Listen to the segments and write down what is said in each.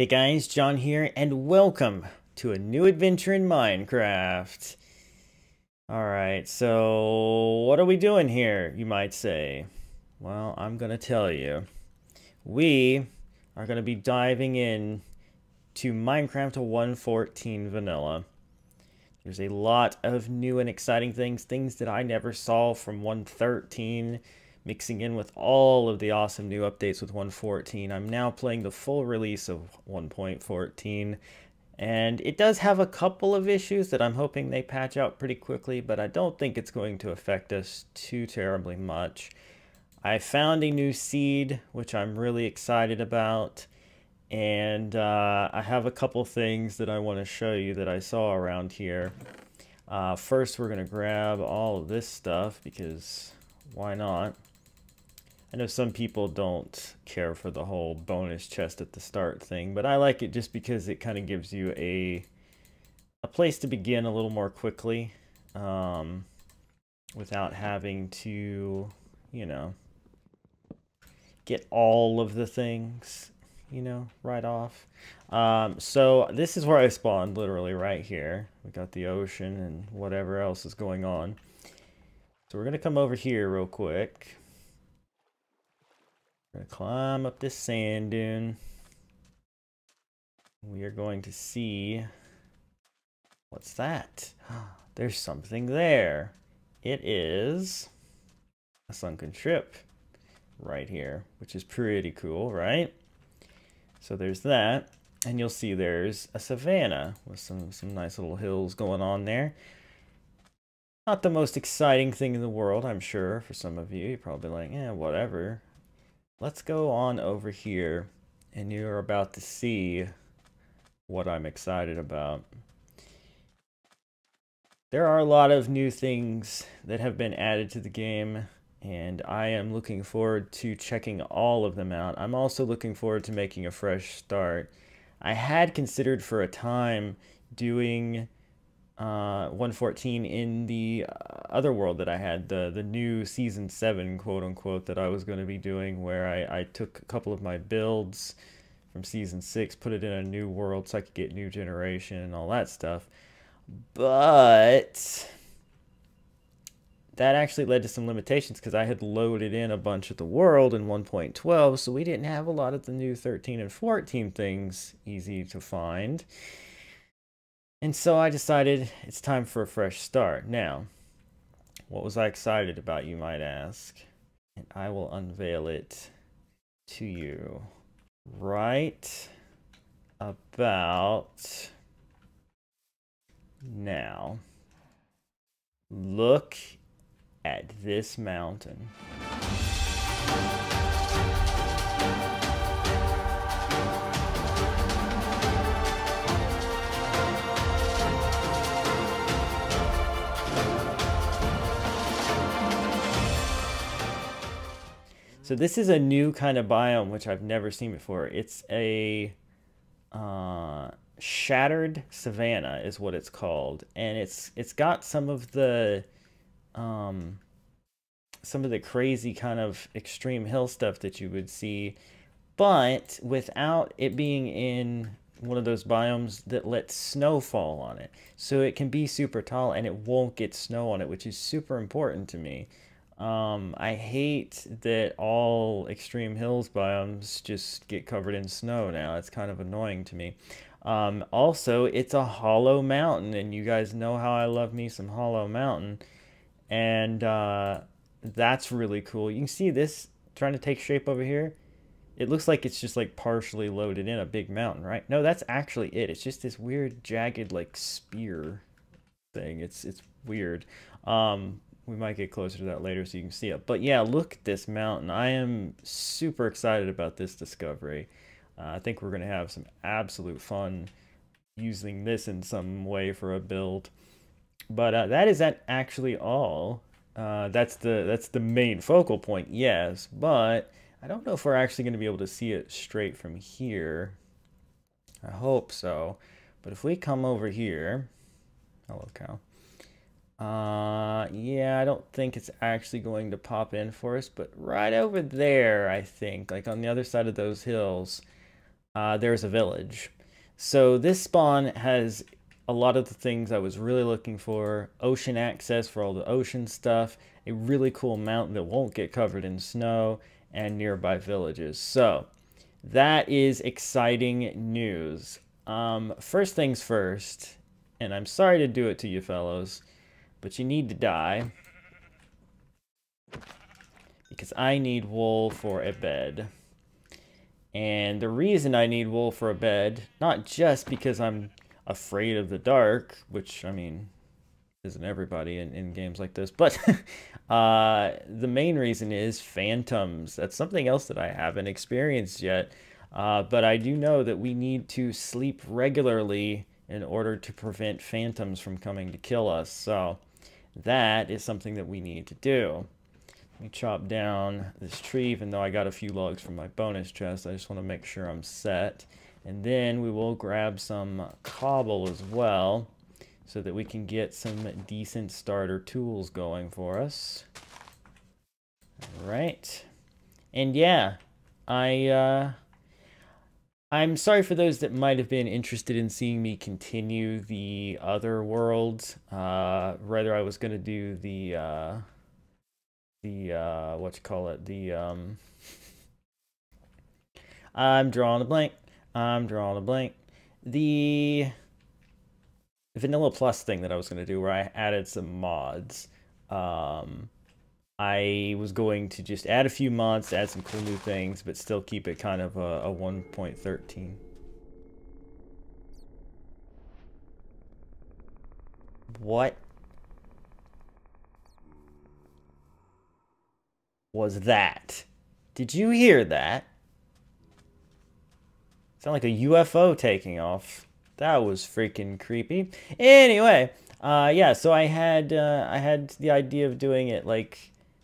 Hey guys, John here, and welcome to a new adventure in Minecraft. Alright, so what are we doing here, you might say? Well, I'm gonna tell you. We are gonna be diving in to Minecraft 1.14 Vanilla. There's a lot of new and exciting things that I never saw from 1.13. Mixing in with all of the awesome new updates with 1.14. I'm now playing the full release of 1.14, and it does have a couple of issues that I'm hoping they patch out pretty quickly, but I don't think it's going to affect us too terribly much. I found a new seed, which I'm really excited about, and I have a couple things that I want to show you that I saw around here. First, we're going to grab all of this stuff, because why not? I know some people don't care for the whole bonus chest at the start thing, but I like it just because it kind of gives you a place to begin a little more quickly without having to, you know, get all of the things, you know, right off. So this is where I spawned, literally right here. We got the ocean and whatever else is going on. So we're going to come over here real quick. We're going to climb up this sand dune. We are going to see... what's that? There's something there. It is a sunken ship right here, which is pretty cool, right? So there's that. And you'll see there's a savanna with some nice little hills going on there. Not the most exciting thing in the world, I'm sure, for some of you. You're probably like, yeah, whatever. Let's go on over here, and you're about to see what I'm excited about. There are a lot of new things that have been added to the game, and I am looking forward to checking all of them out. I'm also looking forward to making a fresh start. I had considered for a time doing 1.14 in the other world that I had, the new Season 7, quote-unquote, that I was going to be doing, where I took a couple of my builds from Season 6, put it in a new world so I could get new generation and all that stuff. But that actually led to some limitations because I had loaded in a bunch of the world in 1.12, so we didn't have a lot of the new 13 and 14 things easy to find. And so I decided it's time for a fresh start. Now, what was I excited about, you might ask? And I will unveil it to you right about now. Look at this mountain. So this is a new kind of biome, which I've never seen before. It's a shattered savanna is what it's called. And it's got some of the crazy kind of extreme hill stuff that you would see, but without it being in one of those biomes that lets snow fall on it. So it can be super tall and it won't get snow on it, which is super important to me. I hate that all extreme hills biomes just get covered in snow now. It's kind of annoying to me. Also, it's a hollow mountain, and you guys know how I love me some hollow mountain. And that's really cool. You can see this trying to take shape over here. It looks like it's just like partially loaded in a big mountain, right? No, that's actually it. It's just this weird jagged like spear thing. It's weird. We might get closer to that later so you can see it. But yeah, look at this mountain. I am super excited about this discovery. I think we're going to have some absolute fun using this in some way for a build. But that is actually all. That's the main focal point, yes. But I don't know if we're actually going to be able to see it straight from here. I hope so. But if we come over here... hello, cow. Yeah, I don't think it's actually going to pop in for us, but right over there, I think, like on the other side of those hills, there's a village. So this spawn has a lot of the things I was really looking for. Ocean access for all the ocean stuff, a really cool mountain that won't get covered in snow, and nearby villages. So that is exciting news. First things first, and I'm sorry to do it to you fellows, but you need to die. Because I need wool for a bed. And the reason I need wool for a bed, not just because I'm afraid of the dark, which, I mean, isn't everybody in games like this, but the main reason is phantoms. That's something else that I haven't experienced yet. But I do know that we need to sleep regularly in order to prevent phantoms from coming to kill us. So that is something that we need to do. Let me chop down this tree, even though I got a few logs from my bonus chest. I just want to make sure I'm set. And then we will grab some cobble as well, so that we can get some decent starter tools going for us. All right. And yeah, I'm sorry for those that might have been interested in seeing me continue the other worlds. Rather, I was going to do the Vanilla Plus thing that I was going to do, where I added some mods. I was going to just add a few mods to add some cool new things, but still keep it kind of a 1.13. What was that? Did you hear that? Sound like a UFO taking off. That was freaking creepy. Anyway, yeah, so I had the idea of doing it like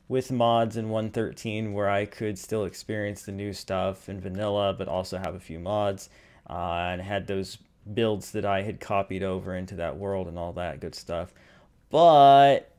with mods in 1.13, where I could still experience the new stuff in vanilla, but also have a few mods, and had those builds that I had copied over into that world and all that good stuff. But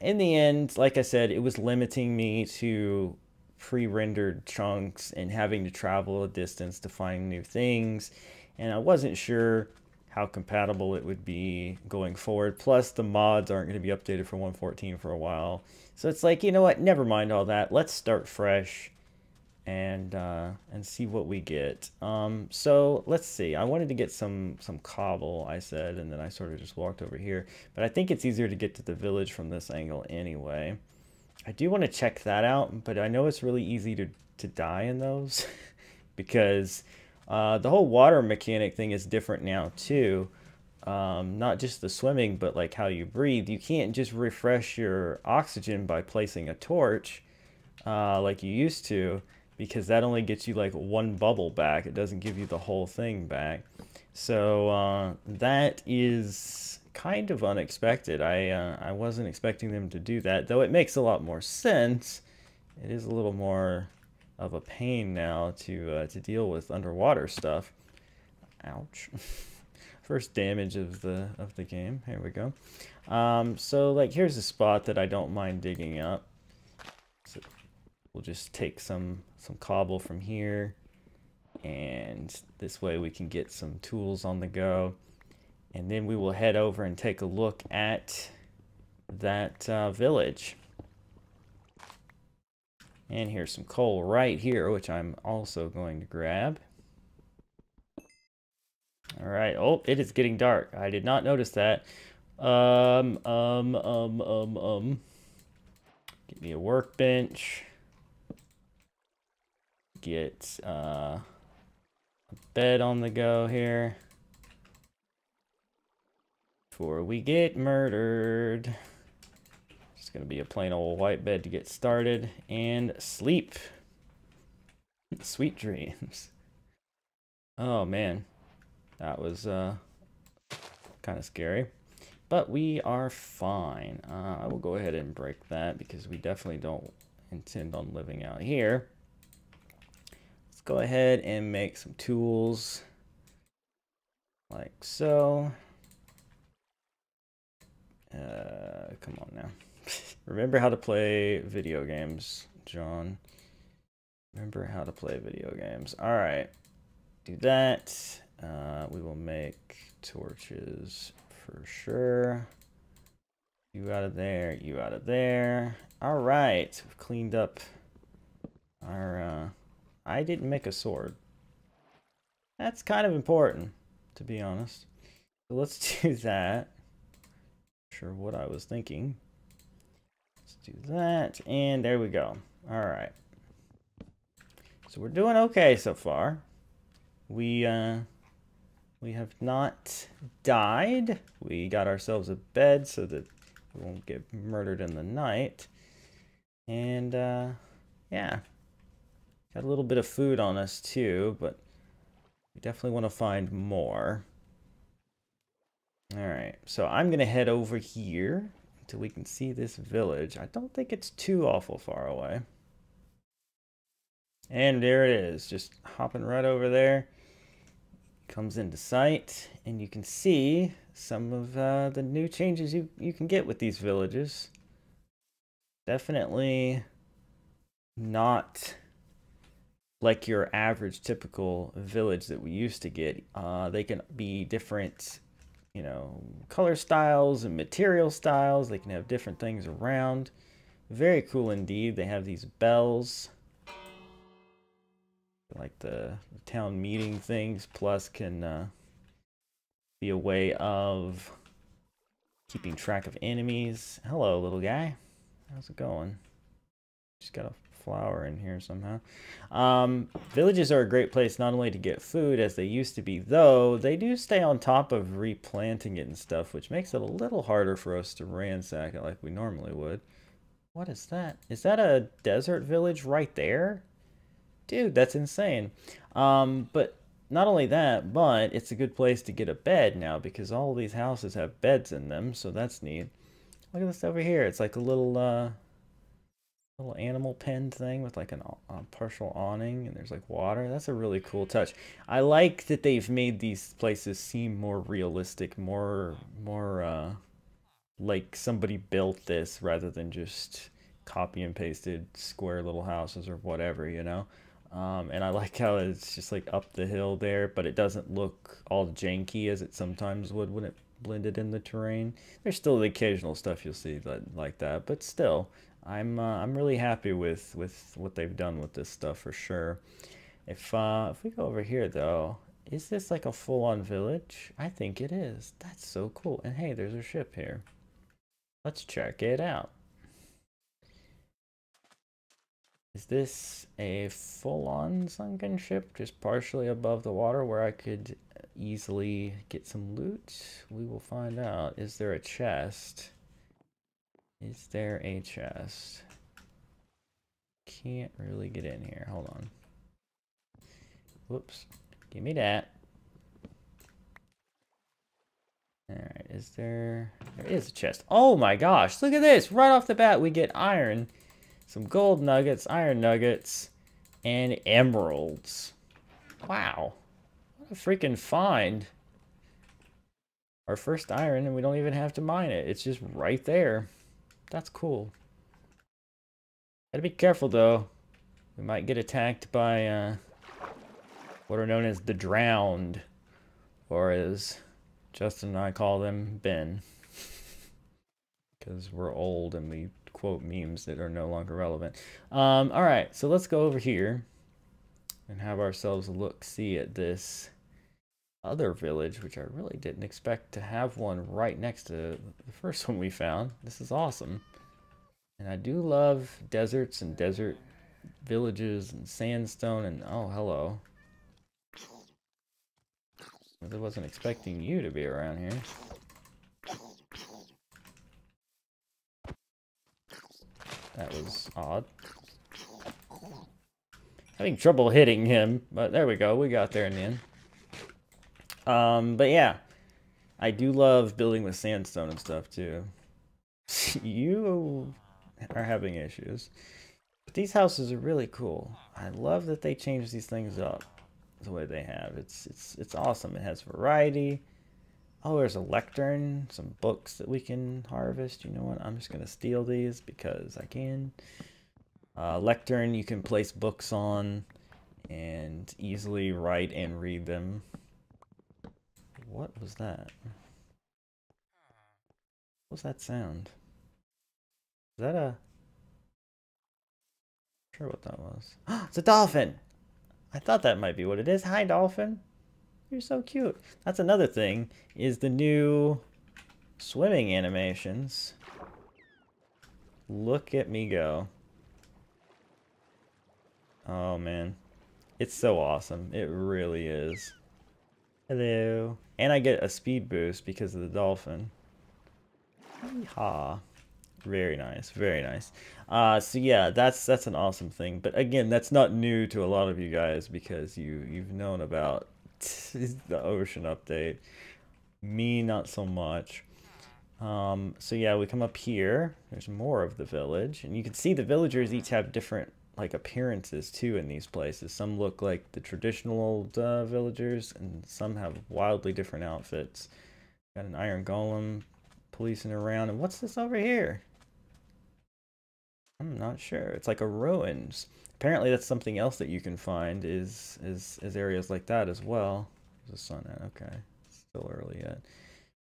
in the end, like I said, it was limiting me to pre-rendered chunks and having to travel a distance to find new things. And I wasn't sure how compatible it would be going forward. Plus, the mods aren't going to be updated for 1.14 for a while. So it's like, you know what? Never mind all that. Let's start fresh and see what we get. So let's see. I wanted to get some cobble, I said, and then I sort of just walked over here. But I think it's easier to get to the village from this angle anyway. I do want to check that out, but I know it's really easy to die in those because... the whole water mechanic thing is different now too, not just the swimming, but like how you breathe. You can't just refresh your oxygen by placing a torch like you used to, because that only gets you like one bubble back. It doesn't give you the whole thing back. So that is kind of unexpected. I wasn't expecting them to do that, though it makes a lot more sense. It is a little more of a pain now to deal with underwater stuff. Ouch. First damage of the game. Here we go. So like here's a spot that I don't mind digging up. So we'll just take some cobble from here, and this way we can get some tools on the go. And then we will head over and take a look at that village. And here's some coal right here, which I'm also going to grab. All right. Oh, it is getting dark. I did not notice that. Get me a workbench. Get a bed on the go here. Before we get murdered. Gonna be a plain old white bed to get started, and sleep. Sweet dreams. Oh man, that was kind of scary, but we are fine. I will go ahead and break that because we definitely don't intend on living out here. Let's go ahead and make some tools like so. Come on now. Remember how to play video games, John. Remember how to play video games. All right. do that. We will make torches for sure. You out of there, you out of there. All right, we've cleaned up our, I didn't make a sword. That's kind of important, to be honest. So let's do that. Not sure what I was thinking. Let's do that, and there we go. All right. So we're doing okay so far. We have not died. We got ourselves a bed so that we won't get murdered in the night. And yeah, got a little bit of food on us too, but we definitely want to find more. All right, so I'm gonna head over here until we can see this village. I don't think it's too awful far away. And there it is, just hopping right over there. Comes into sight, and you can see some of the new changes you can get with these villages. Definitely not like your average typical village that we used to get. They can be different, you know, color styles and material styles. They can have different things around. Very cool indeed. They have these bells, like the town meeting things, plus can be a way of keeping track of enemies. Hello, little guy. How's it going? Just got a flower in here somehow. Villages are a great place not only to get food, as they used to be, though they do stay on top of replanting it and stuff, which makes it a little harder for us to ransack it like we normally would. What is that? Is that a desert village right there? Dude, that's insane. But not only that, but it's a good place to get a bed now, because all these houses have beds in them, so that's neat. Look at this over here. It's like a little little animal pen thing with like a partial awning, and there's like water. That's a really cool touch. I like that they've made these places seem more realistic, more like somebody built this rather than just copy and pasted square little houses or whatever, you know. And I like how it's just like up the hill there, but it doesn't look all janky as it sometimes would when it blended in the terrain. There's still the occasional stuff you'll see that, like that, but still, I'm really happy with what they've done with this stuff for sure. If we go over here though, is this like a full-on village? I think it is. That's so cool. And hey, there's a ship here. Let's check it out. Is this a full-on sunken ship, just partially above the water, where I could easily get some loot? We will find out. Is there a chest? Is there a chest? Can't really get in here. Hold on. Whoops. Give me that. Alright, is there... There is a chest. Oh my gosh! Look at this! Right off the bat, we get iron. Some gold nuggets, iron nuggets, and emeralds. Wow. What a freaking find. Our first iron, and we don't even have to mine it. It's just right there. That's cool. Gotta be careful, though. We might get attacked by what are known as the drowned. Or as Justin and I call them, Ben. Because we're old and we quote memes that are no longer relevant. All right, so let's go over here and have ourselves a look-see at this other village, which I really didn't expect to have one right next to the first one we found. This is awesome. And I do love deserts and desert villages and sandstone and... Oh, hello. I wasn't expecting you to be around here. That was odd. Having trouble hitting him, but there we go. We got there in the end. But yeah, I do love building with sandstone and stuff too. You are having issues. But these houses are really cool. I love that they change these things up the way they have. It's awesome. It has variety. Oh, there's a lectern, some books that we can harvest. You know what? I'm just going to steal these because I can. Lectern, you can place books on, and easily write and read them. What was that? What was that sound? Is that a... I'm sure what that was. It's a dolphin! I thought that might be what it is. Hi, dolphin! You're so cute. That's another thing, is the new swimming animations. Look at me go. Oh man, it's so awesome. It really is. Hello. And I get a speed boost because of the dolphin. Yeehaw. Very nice, very nice. So yeah, that's an awesome thing. But again, that's not new to a lot of you guys because you've known about the ocean update. Me, not so much. So yeah, we come up here. There's more of the village, and you can see the villagers each have different like appearances too in these places. Some look like the traditional old villagers, and some have wildly different outfits. Got an iron golem policing around, and what's this over here? I'm not sure. It's like a ruins. Apparently that's something else that you can find is areas like that as well. There's a sun out. Okay, it's still early yet.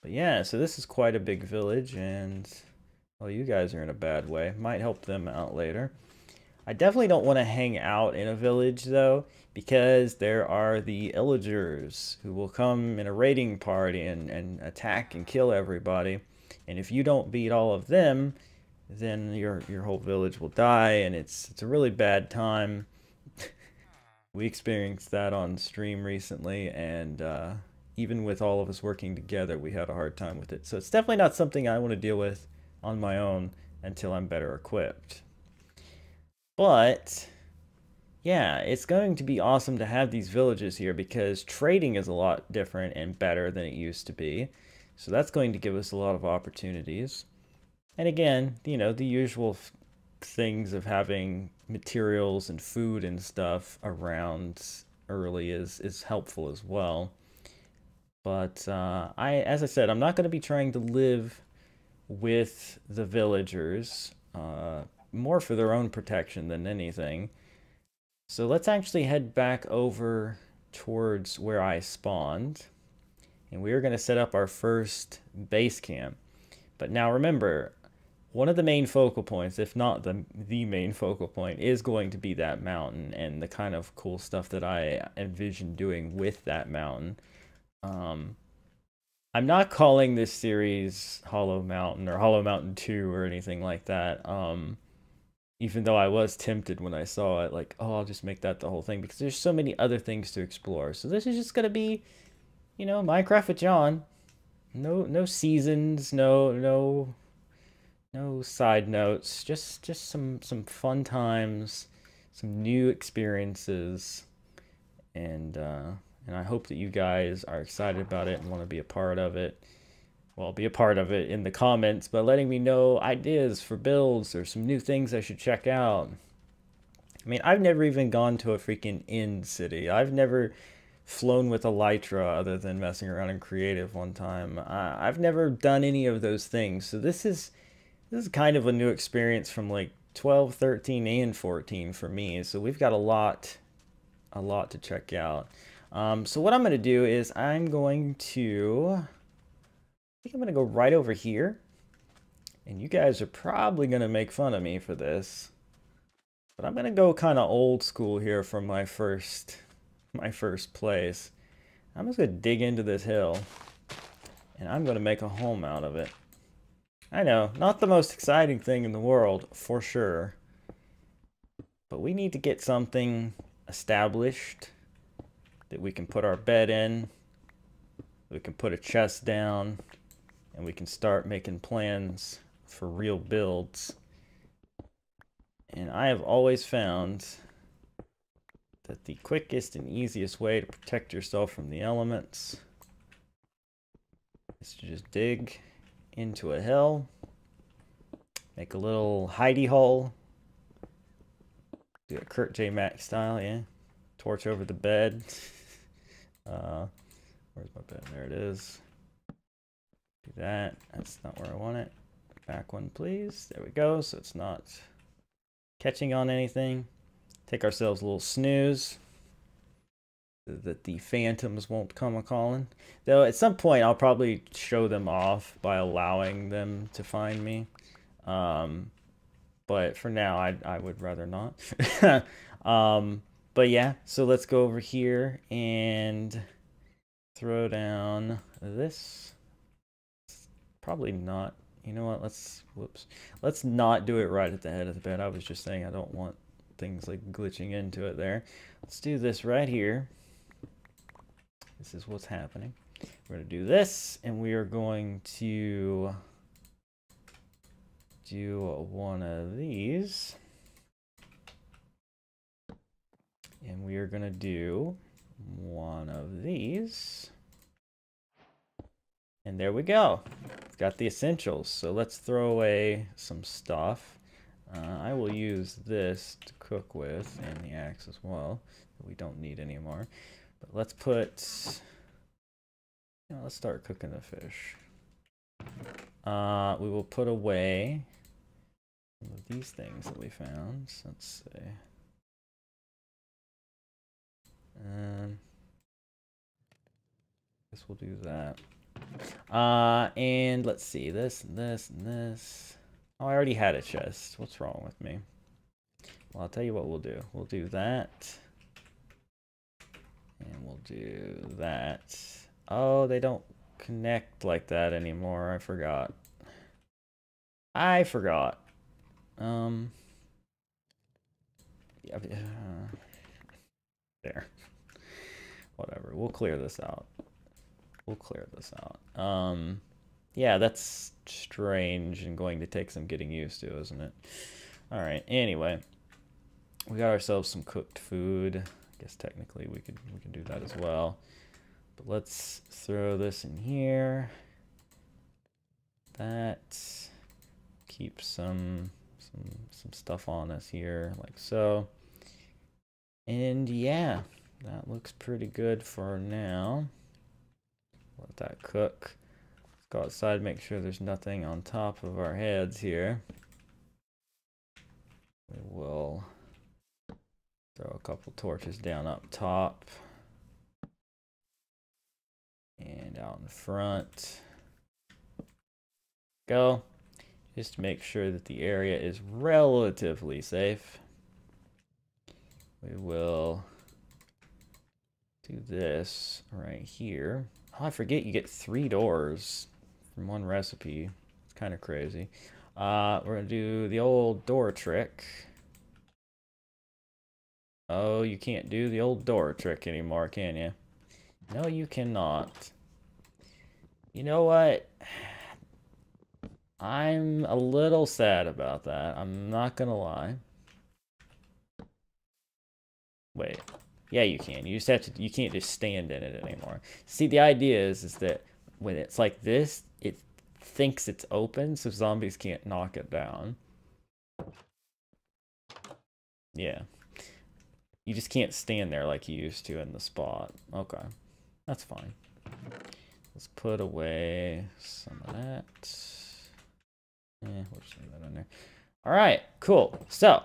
But yeah, so this is quite a big village, and well, you guys are in a bad way. Might help them out later. I definitely don't want to hang out in a village though, because there are the illagers who will come in a raiding party and attack and kill everybody. And if you don't beat all of them, then your whole village will die, and it's a really bad time. We experienced that on stream recently, and even with all of us working together, we had a hard time with it. So it's definitely not something I want to deal with on my own until I'm better equipped. But yeah, it's going to be awesome to have these villages here because trading is a lot different and better than it used to be. So that's going to give us a lot of opportunities. And again, you know, the usual things of having materials and food and stuff around early is helpful as well. But as I said, I'm not going to be trying to live with the villagers, more for their own protection than anything. So let's actually head back over towards where I spawned, and we are going to set up our first base camp. But now remember, one of the main focal points, if not the main focal point, is going to be that mountain and the kind of cool stuff that I envision doing with that mountain. I'm not calling this series Hollow Mountain or Hollow Mountain 2 or anything like that. Even though I was tempted when I saw it, like, oh, I'll just make that the whole thing because there's so many other things to explore. So this is just gonna be, you know, Minecraft with John. No seasons, no side notes, just some fun times, some new experiences, and I hope that you guys are excited about it and want to be a part of it. Well, be a part of it in the comments by letting me know ideas for builds or some new things I should check out. I mean, I've never even gone to a freaking end city. I've never flown with Elytra other than messing around in creative one time. I've never done any of those things. So this is kind of a new experience from like 12, 13, and 14 for me. So we've got a lot to check out. So what I'm going to do is I think I'm going to go right over here, and you guys are probably going to make fun of me for this, but I'm going to go kind of old school here for my first place. I'm just going to dig into this hill, and I'm going to make a home out of it. I know, not the most exciting thing in the world, for sure, but we need to get something established that we can put our bed in, we can put a chest down, and we can start making plans for real builds. And I have always found that the quickest and easiest way to protect yourself from the elements is to just dig into a hill, make a little hidey hole, do a Kurt J. Mack style, yeah, torch over the bed. Where's my bed? There it is. Do that. That's not where I want it. Back one, please. There we go. So it's not catching on anything. Take ourselves a little snooze. that the phantoms won't come a-calling. Though at some point I'll probably show them off by allowing them to find me. But for now, I would rather not. But yeah, so let's go over here and throw down this. Probably not. You know what? Let's, whoops. Let's not do it right at the head of the bed. I was just saying I don't want things like glitching into it there. Let's do this right here. This is what's happening. We're going to do this, and we are going to do one of these. And we are going to do one of these. And there we go. It's got the essentials. So let's throw away some stuff. I will use this to cook with, and the axe as well. We don't need anymore. But let's put... You know, let's start cooking the fish. We will put away some of these things that we found. So let's see. I guess we'll do that. And let's see, this and this and this. Oh, I already had a chest. What's wrong with me? Well, I'll tell you what we'll do. We'll do that. And we'll do that. Oh, they don't connect like that anymore. I forgot. I forgot. Yeah, there. Whatever. We'll clear this out. We'll clear this out. Yeah, that's strange and going to take some getting used to, isn't it? All right. Anyway, we got ourselves some cooked food. I guess technically we can do that as well. But let's throw this in here. That keep some stuff on us here, like so. And yeah, that looks pretty good for now. Let that cook. Let's go outside, make sure there's nothing on top of our heads here. We will throw a couple torches down up top. And out in front. Go. Just to make sure that the area is relatively safe. We will do this right here. Oh, I forget you get 3 doors from one recipe. It's kind of crazy. We're going to do the old door trick. Oh, you can't do the old door trick anymore, can you? No, you cannot. You know what? I'm a little sad about that. I'm not going to lie. Wait. Yeah, you can. You just have to. You can't just stand in it anymore. See, the idea is that when it's like this, it thinks it's open, so zombies can't knock it down. Yeah, you just can't stand there like you used to in the spot. Okay, that's fine. Let's put away some of that. Yeah, we'll just leave that in there. All right, cool. So.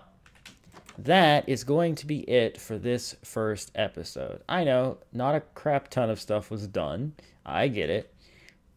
That is going to be it for this first episode. I know, not a crap ton of stuff was done. I get it.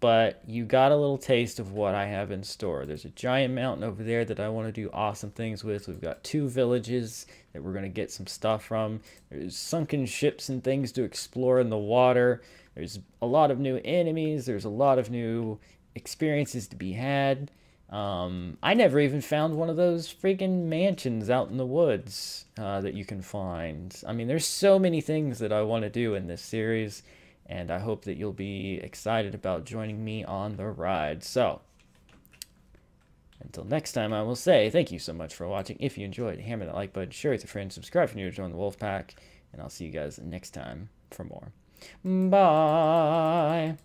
But you got a little taste of what I have in store. There's a giant mountain over there that I want to do awesome things with. We've got 2 villages that we're going to get some stuff from. There's sunken ships and things to explore in the water. There's a lot of new enemies. There's a lot of new experiences to be had. I never even found one of those freaking mansions out in the woods that you can find. I mean, there's so many things that I want to do in this series, and I hope that you'll be excited about joining me on the ride. So, until next time, I will say thank you so much for watching. If you enjoyed, hammer that like button, share with a friend, subscribe if you're new to join the Wolf Pack, and I'll see you guys next time for more. Bye!